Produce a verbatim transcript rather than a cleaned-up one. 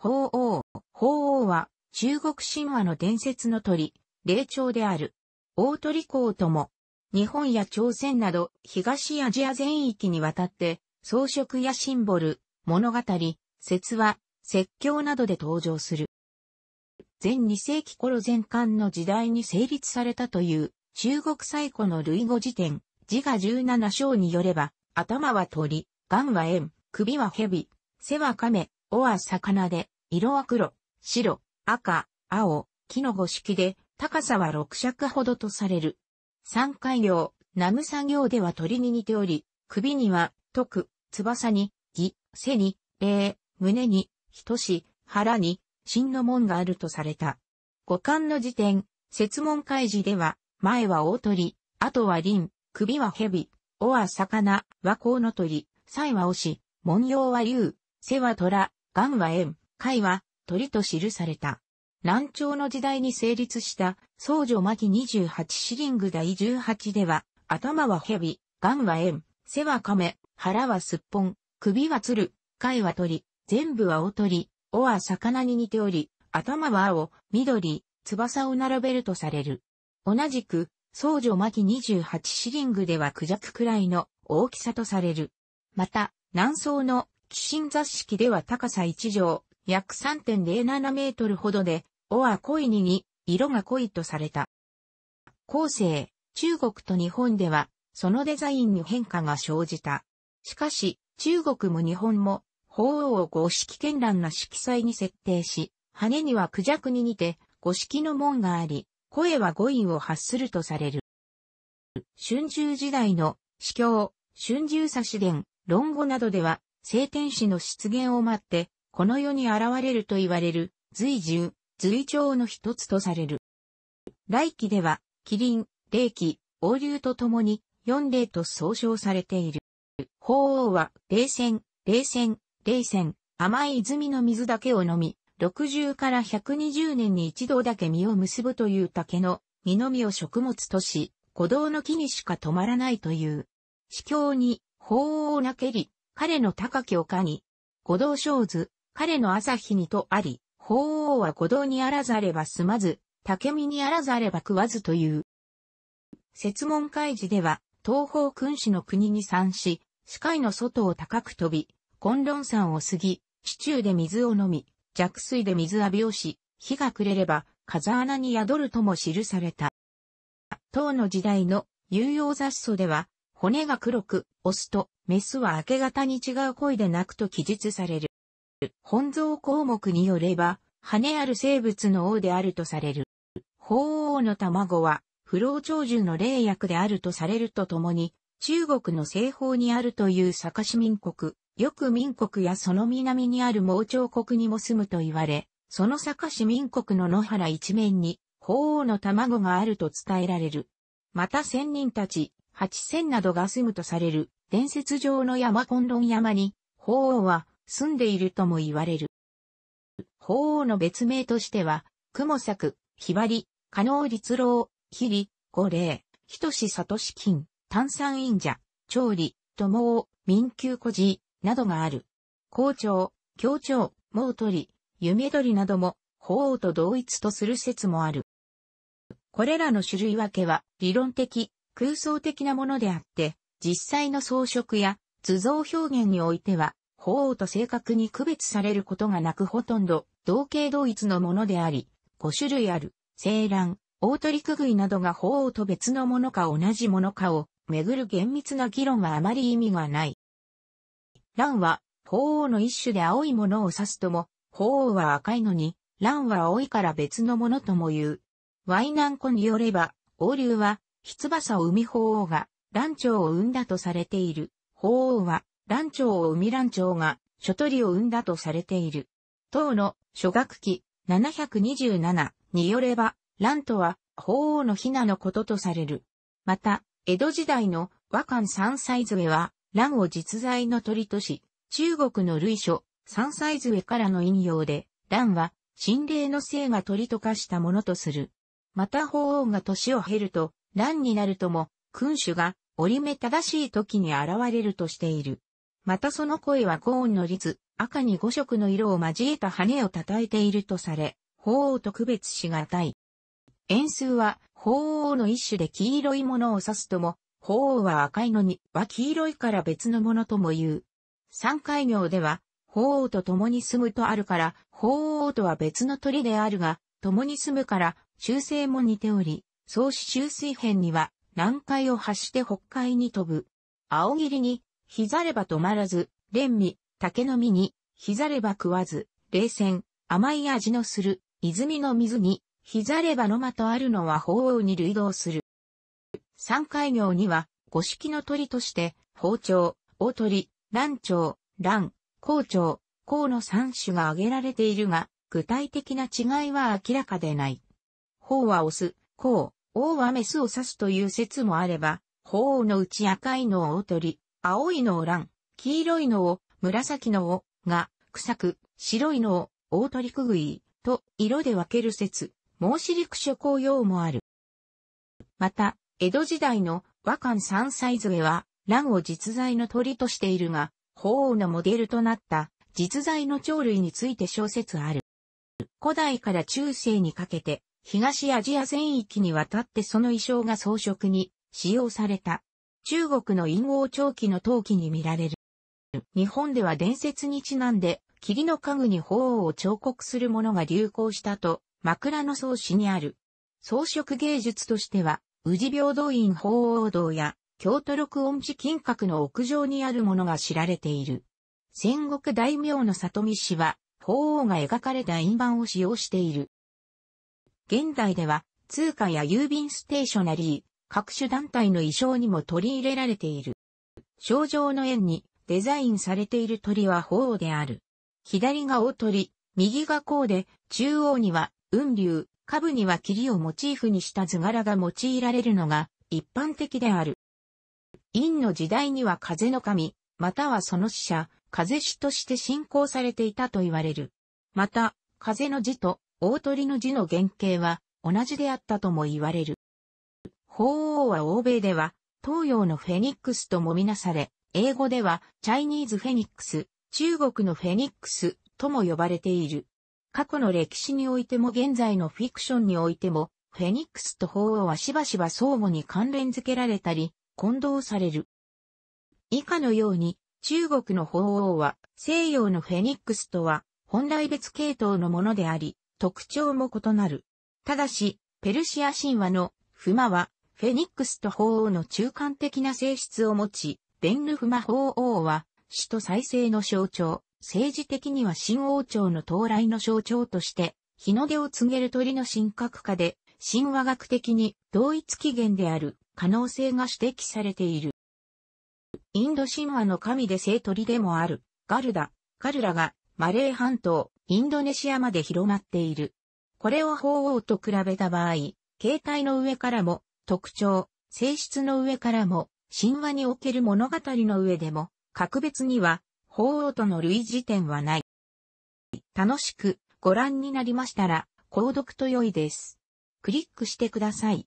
鳳凰。鳳凰は中国神話の伝説の鳥、霊鳥である。大鳥公とも、日本や朝鮮など東アジア全域にわたって装飾やシンボル、物語、説話、説教などで登場する。前に世紀頃前漢の時代に成立されたという中国最古の類語辞典、自我じゅうなな章によれば、頭は鳥、眼は円、首は蛇、背は亀、尾は魚で、色は黒、白、赤、青、木の五色で、高さは六尺ほどとされる。山海行、南無砂行では鳥に似ており、首には、徳、翼に、義、背に、礼、胸に、仁、腹に、真の門があるとされた。五漢の辞典、説問開示では、前は大鳥、後は麟、首は蛇、尾は魚、は甲の鳥、鰓は牛、文様は竜、背は虎、眼は円、貝は鳥と記された。南朝の時代に成立した、宋序巻にじゅうはち四輪具第じゅうはちでは、頭は蛇、眼は円、背は亀、腹はすっぽん、首は鶴、貝は鳥、全部は大鳥、尾は魚に似ており、頭は青、緑、翼を並べるとされる。同じく、宋序巻にじゅうはち四輪具では孔雀くらいの大きさとされる。また、南宋の寄進雑式では高さいち丈、約 さんてんゼロなな メートルほどで、尾は鯉に似、色が濃いとされた。後世、中国と日本では、そのデザインに変化が生じた。しかし、中国も日本も、鳳凰を五色絢爛な色彩に設定し、羽には孔雀に似て、五色の門があり、声は語彙を発するとされる。春秋時代の詩経、春秋左詩伝、論語などでは、聖天使の出現を待って、この世に現れると言われる、瑞獣、瑞鳥の一つとされる。来紀では、麒麟、霊気、王竜と共に、四霊と総称されている。鳳凰は、霊泉、霊泉、霊泉、甘い泉の水だけを飲み、ろくじゅうからひゃくにじゅう年に一度だけ実を結ぶという竹の実の実を食物とし、鼓動の木にしか止まらないという。詩経に、鳳凰なけり、彼の高き丘に、鼓動生ず、彼の朝日にとあり、鳳凰は鼓動にあらざれば住まず、竹実にあらざれば食わずという。説問開示では、東方君主の国に参し、視界の外を高く飛び、崑崙山を過ぎ、市中で水を飲み、弱水で水浴びをし、日が暮れれば、風穴に宿るとも記された。唐の時代の幽陽雑草では、骨が黒く、オスとメスは明け方に違う声で鳴くと記述される。本草綱目によれば、羽ある生物の王であるとされる。鳳凰の卵は、不老長寿の霊薬であるとされるとともに、中国の西方にあるという坂市民国。翌民国やその南にある盲腸国にも住むと言われ、その坂市民国の野原一面に、鳳凰の卵があると伝えられる。また仙人たち、八仙などが住むとされる、伝説上の山崑崙山に、鳳凰は住んでいるとも言われる。鳳凰の別名としては、雲作、ひばり、加納律郎、ひり、五霊、ひとしさとし金、炭酸飲者、調理、ともお、民休孤児、などがある。校長、教長、盲鳥、夢鳥なども、鳳凰と同一とする説もある。これらの種類分けは、理論的、空想的なものであって、実際の装飾や図像表現においては、鳳凰と正確に区別されることがなくほとんど、同型同一のものであり、ご種類ある、青鸞、大鳥くぐいなどが鳳凰と別のものか同じものかを、めぐる厳密な議論はあまり意味がない。蘭は、鳳凰の一種で青いものを指すとも、鳳凰は赤いのに、蘭は青いから別のものとも言う。淮南子によれば、王竜は、火翼を生み鳳凰が、蘭鳥を生んだとされている。鳳凰は、蘭鳥を生み蘭鳥が、諸鳥を生んだとされている。唐の、諸学記、ななひゃくにじゅうななによれば、蘭とは、鳳凰のヒナのこととされる。また、江戸時代の和漢三歳杖は、蘭を実在の鳥とし、中国の類書、三歳杖からの引用で、蘭は、神霊の性が鳥と化したものとする。また鳳凰が年を経ると、蘭になるとも、君主が、折り目正しい時に現れるとしている。またその声はコーンの律、赤にご色の色を交えた羽を叩いているとされ、鳳凰と区別しがたい。円数は鳳凰の一種で黄色いものを指すとも、鳳凰は赤いのには黄色いから別のものとも言う。山海経では、鳳凰と共に住むとあるから、鳳凰とは別の鳥であるが、共に住むから、習性も似ており、草子秋水編には、南海を発して北海に飛ぶ。青霧に、ひざれば止まらず、蓮味、竹の実に、ひざれば食わず、冷泉、甘い味のする、泉の水に、ひざればの間とあるのは鳳凰に類同する。山海経には、五色の鳥として、鳳鳥、大鳥、蘭鳥、蘭、高鳥、高の三種が挙げられているが、具体的な違いは明らかでない。鳳はオス、高、王はメスを指すという説もあれば、鳳凰のうち赤いのを大鳥、青いのを蘭、黄色いのを紫のをが、臭く、白いのを大鳥くぐい、と色で分ける説、孟子陸書公用もある。また、江戸時代の和漢三才図は、蘭を実在の鳥としているが、鳳凰のモデルとなった実在の鳥類について諸説ある。古代から中世にかけて、東アジア全域にわたってその意匠が装飾に使用された。中国の陰王朝期の陶器に見られる。日本では伝説にちなんで、霧の家具に鳳凰を彫刻するものが流行したと、枕草子にある。装飾芸術としては、宇治平等院鳳凰堂や、京都六音寺金閣の屋上にあるものが知られている。戦国大名の里見氏は、鳳凰が描かれた印判を使用している。現代では、通貨や郵便ステーショナリー、各種団体の衣装にも取り入れられている。賞状の円にデザインされている鳥は鳳凰である。左が大鳥、右が高で、中央には雲龍、下部には霧をモチーフにした図柄が用いられるのが一般的である。殷の時代には風の神、またはその使者、風師として信仰されていたと言われる。また、風の字と大鳥の字の原型は同じであったとも言われる。鳳凰は欧米では東洋のフェニックスともみなされ、英語ではチャイニーズフェニックス、中国のフェニックスとも呼ばれている。過去の歴史においても現在のフィクションにおいても、フェニックスと鳳凰はしばしば相互に関連付けられたり、混同される。以下のように、中国の鳳凰は西洋のフェニックスとは本来別系統のものであり、特徴も異なる。ただし、ペルシア神話のフマは、フェニックスと鳳凰の中間的な性質を持ち、ベンヌフマ鳳凰は、死と再生の象徴、政治的には新王朝の到来の象徴として、日の出を告げる鳥の神格化で、神話学的に同一起源である可能性が指摘されている。インド神話の神で聖鳥でもある、ガルダ、ガルラが、マレー半島、インドネシアまで広まっている。これを鳳凰と比べた場合、形態の上からも、特徴、性質の上からも、神話における物語の上でも、格別には、鳳凰との類似点はない。楽しくご覧になりましたら、購読と良いです。クリックしてください。